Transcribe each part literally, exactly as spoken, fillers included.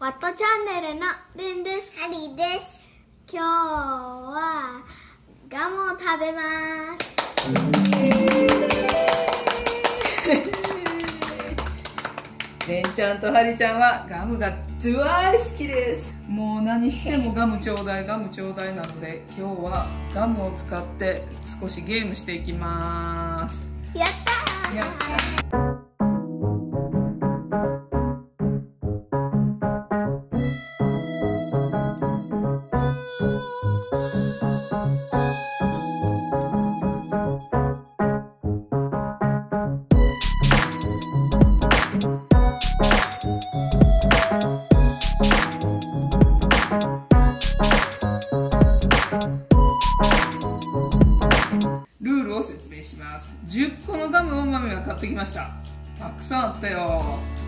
ワットチャンネルのりんです。ハリーです。今日はガムを食べます。りんちゃんとハリちゃんはガムが大好きです。もう何してもガムちょうだいガムちょうだいなので、今日はガムを使って少しゲームしていきます。やったー、やったー。ルールを説明します。じゅっこのガムをマミが買ってきました。たくさんあったよ。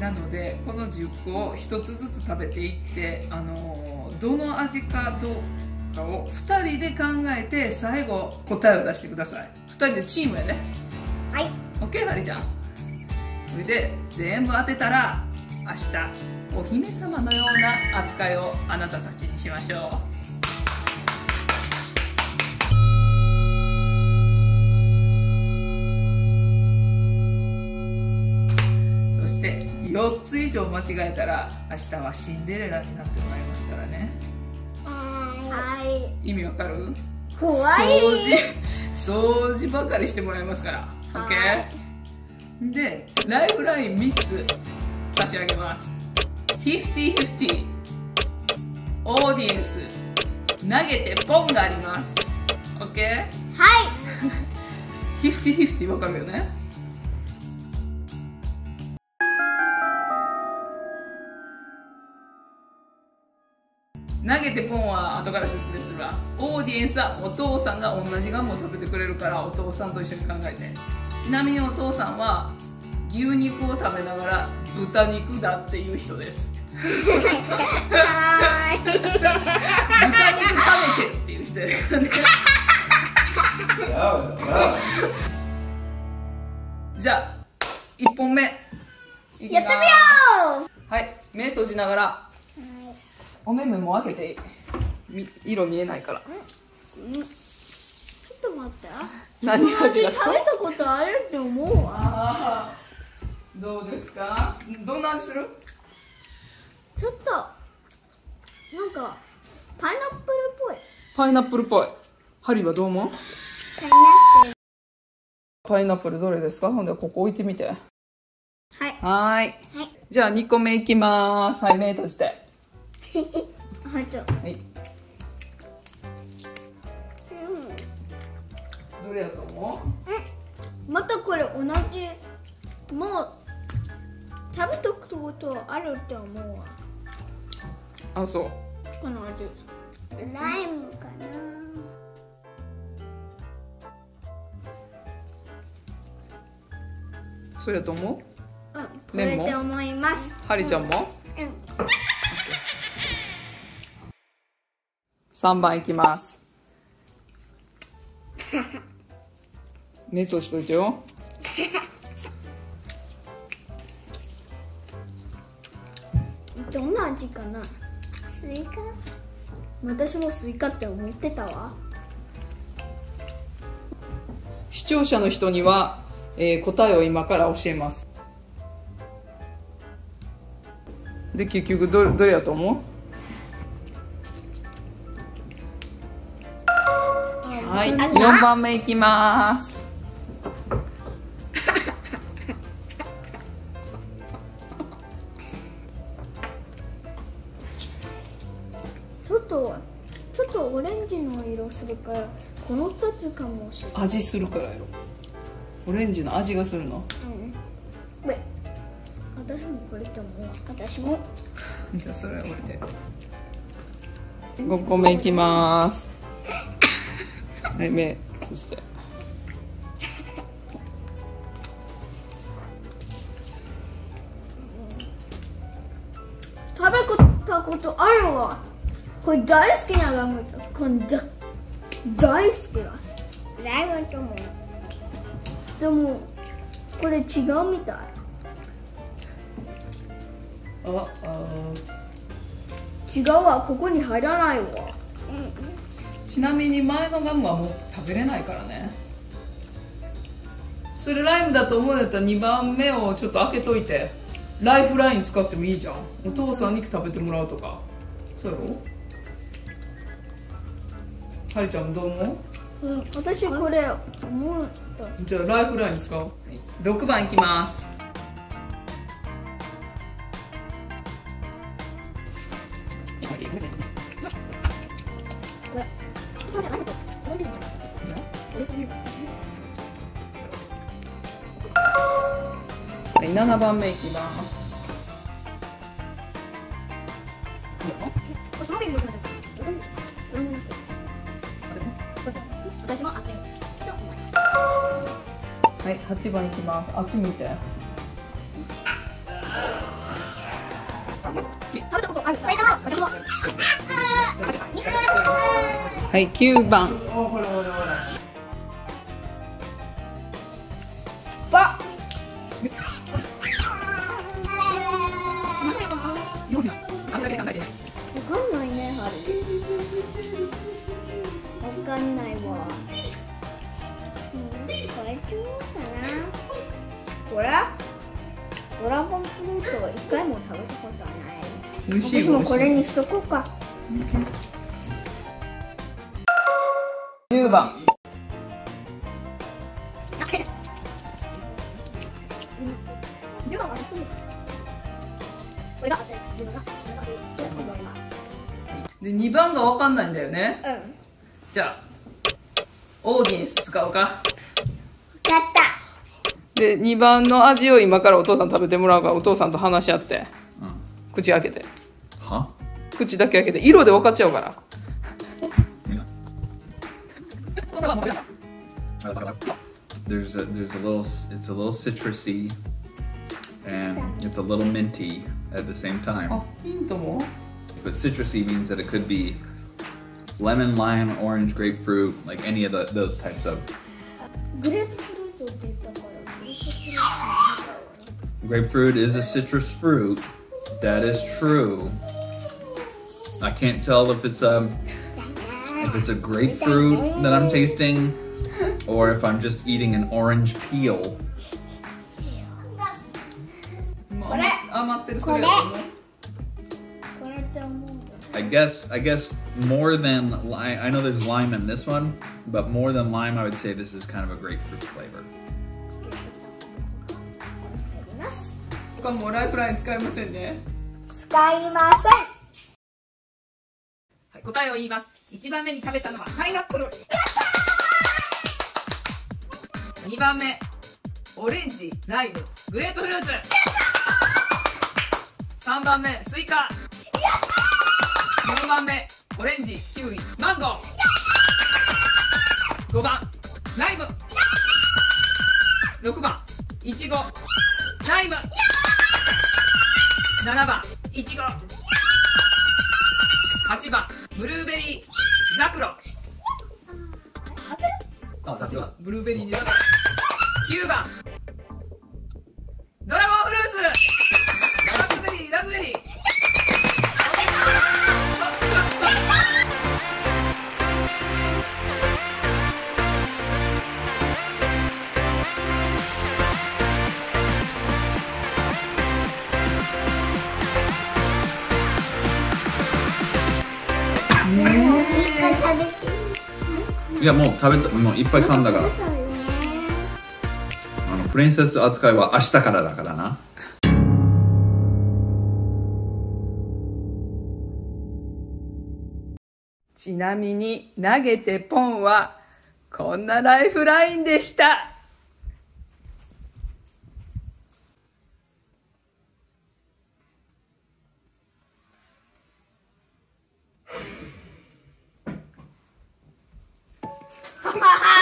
なのでこのじゅっこをひとつずつ食べていって、あのー、どの味かどうかをふたりで考えて最後答えを出してください。ふたりでチームやね。はい、 OK ハリちゃん。それで全部当てたら明日お姫様のような扱いをあなたたちにしましょう。よっつ以上間違えたら明日はシンデレラになってもらいますからね。はい。意味わかる？怖い。掃除、掃除ばかりしてもらいますから。オッケー。で、ライフラインみっつ差し上げます。フィフティフィフティ。オーディエンス投げてポンがあります。オッケー。はい。フィフティフィフティわかるよね。投げてポンは後から説明するわ。オーディエンスはお父さんが同じガムを食べてくれるから、お父さんと一緒に考えて。ちなみにお父さんは牛肉を食べながら豚肉だっていう人です。豚肉食べてるっていう人ですね。じゃあいっぽんめやってみよう。はい、目閉じながら。お目目も開けて、み色見えないから。んん、ちょっと待って。何味だった？食べたことあるって思うわ。あー、どうですか？どんな味する？ちょっとなんかパイナップルっぽい。パイナップルっぽい。ハリーはどう思う？パイナップル。パイナップルどれですか？ほんでここ置いてみて。はい。はーい。はい。じゃあにこめいきまーす。はい、目閉じて。はい、ちょ。はい。うん。どれやと思う？うん。またこれ同じ。もう。食べとくことあるって思うわ。あ、そう。この味。ライムかな。それやと思う？うん。これと思います。ハリちゃんも？うん。うんさんばんいきます。目閉じといてよ。どんな味かな。スイカ。私もスイカって思ってたわ。視聴者の人には、えー、答えを今から教えます。で結局どれ、どれやと思う？はい、よんばんめいきます。ちょっとちょっとオレンジの色するから、このふたつかもしれない。味するからやろ。オレンジの味がするの。うん、うん、私もこれと思う。私も。じゃあそれは置いて。ごこめいきます。はい、目閉じて。食べたことあるわ。これ大好きなガム。これだ大好きだ。ライムとも。でもこれ違うみたい。ああ。違うわ、ここに入らないわ。ちなみに前のガムはもう食べれないからね。それライムだと思うんだったらにばんめをちょっと開けといてライフライン使ってもいいじゃん。お父さんに食べてもらうとか。そうやろ、はりちゃんどう思う？うん、私これ思った。じゃあライフライン使おう。ろくばんいきます。ななばんめいきます。はい、はちばんいきます。あっち見て。はい、きゅうばん。ばっわかんないわ。うん、これ違うかな。これ？ドラゴンフルーツを一回も食べたことはない。美味しい。私もこれにしとこうか。じゅうばん。じゅうばんは特にこれが自分が自分が思います。で、にばんがわかんないんだよね。うん。じゃあオーディエンス使おうか。やった。でにばんの味を今からお父さん食べてもらうからお父さんと話し合って、うん、口開けて。は？口だけ開けて色で分かっちゃうから。There's a there's a little it's a little citrusy and it's a little minty at the same time. あ、ヒントも？ But citrusy means that it could be lemon, lime, orange, grapefruit, like any of the, those types of. Grapefruit is a citrus fruit. That is true. I can't tell if it's a if it's a grapefruit that I'm tasting, or if I'm just eating an orange peel. I guess I guess more than lime. I know there's lime in this one, but more than lime, I would say this is kind of a grapefruit flavor. これもライフライン使いませんね。使いません。はい、答えを言います。いちばんめに食べたのはパイナップル。にばんめ、オレンジ、ライム、グレープフルーツ。さんばんめ、スイカ。よんばんめ、オレンジ、キウイ、マンゴー。ごばん、ライム。ろくばん、イチゴ、ライム。ななばん、イチゴ。はちばん、ブルーベリー、ザクロ。はちばん、ブルーベリーになった。きゅうばん、ドラゴンフルーツ。いや、もう食べた、もういっぱい噛んだから。あのプリンセス扱いは明日からだからな。ちなみに投げてポンはこんなライフラインでした。Ha ha ha!